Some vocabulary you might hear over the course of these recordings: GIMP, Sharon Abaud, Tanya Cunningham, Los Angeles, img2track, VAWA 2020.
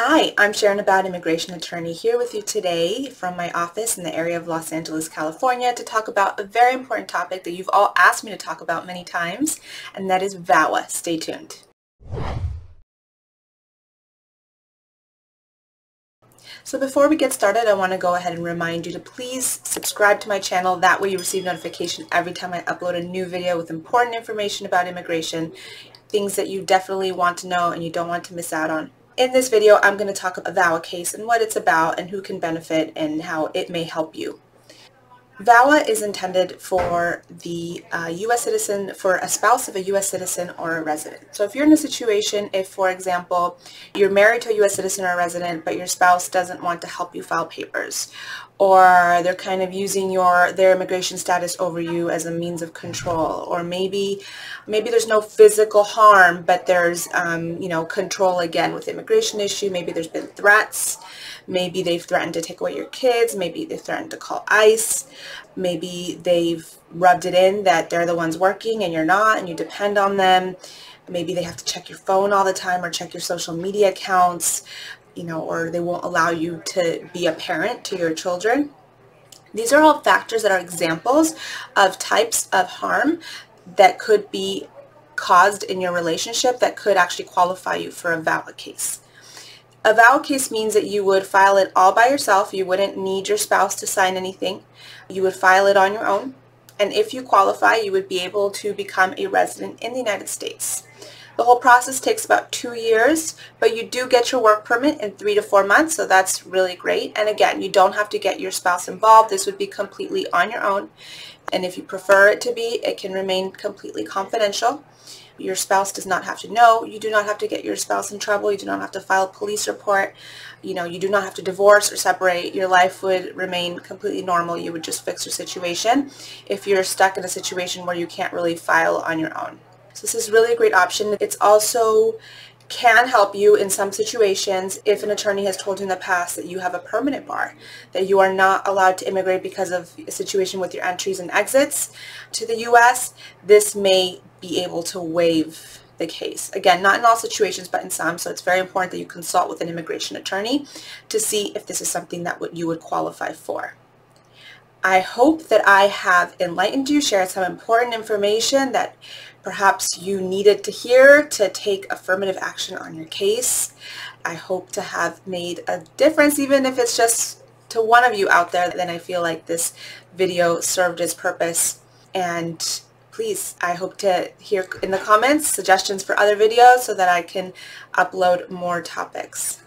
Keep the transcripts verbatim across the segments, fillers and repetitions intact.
Hi, I'm Sharon Abaud, immigration attorney, here with you today from my office in the area of Los Angeles, California, to talk about a very important topic that you've all asked me to talk about many times, and that is VAWA. Stay tuned. So before we get started, I want to go ahead and remind you to please subscribe to my channel. That way you receive notification every time I upload a new video with important information about immigration, things that you definitely want to know and you don't want to miss out on. In this video, I'm going to talk about a VAWA case and what it's about and who can benefit and how it may help you. VAWA is intended for the uh, U S citizen, for a spouse of a U S citizen or a resident. So if you're in a situation, if for example, you're married to a U S citizen or a resident, but your spouse doesn't want to help you file papers, or they're kind of using your their immigration status over you as a means of control, or maybe maybe there's no physical harm, but there's um, you know, control again with the immigration issue. Maybe there's been threats. Maybe they've threatened to take away your kids. Maybe they've threatened to call ICE. Maybe they've rubbed it in that they're the ones working and you're not, and you depend on them. Maybe they have to check your phone all the time or check your social media accounts, you know, or they won't allow you to be a parent to your children. These are all factors that are examples of types of harm that could be caused in your relationship that could actually qualify you for a VAWA case. A VAWA case means that you would file it all by yourself. You wouldn't need your spouse to sign anything. You would file it on your own. And if you qualify, you would be able to become a resident in the United States. The whole process takes about two years, but you do get your work permit in three to four months, so that's really great. And again, you don't have to get your spouse involved. This would be completely on your own. And if you prefer it to be, it can remain completely confidential. Your spouse does not have to know. You do not have to get your spouse in trouble. You do not have to file a police report. You know, you do not have to divorce or separate. Your life would remain completely normal. You would just fix your situation if you're stuck in a situation where you can't really file on your own. So this is really a great option. It's also can help you in some situations if an attorney has told you in the past that you have a permanent bar, that you are not allowed to immigrate because of a situation with your entries and exits to the U S. This may be able to waive the case. Again, not in all situations, but in some, so it's very important that you consult with an immigration attorney to see if this is something that you would qualify for. I hope that I have enlightened you, shared some important information that perhaps you needed to hear to take affirmative action on your case. I hope to have made a difference, even if it's just to one of you out there. Then I feel like this video served its purpose. And please, I hope to hear in the comments suggestions for other videos so that I can upload more topics.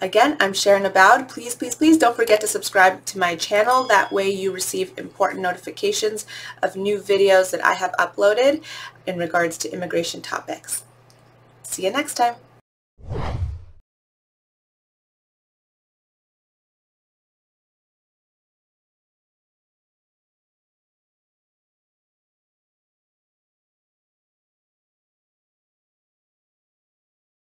Again, I'm Sharon Abaud. Please, please, please don't forget to subscribe to my channel. That way you receive important notifications of new videos that I have uploaded in regards to immigration topics. See you next time.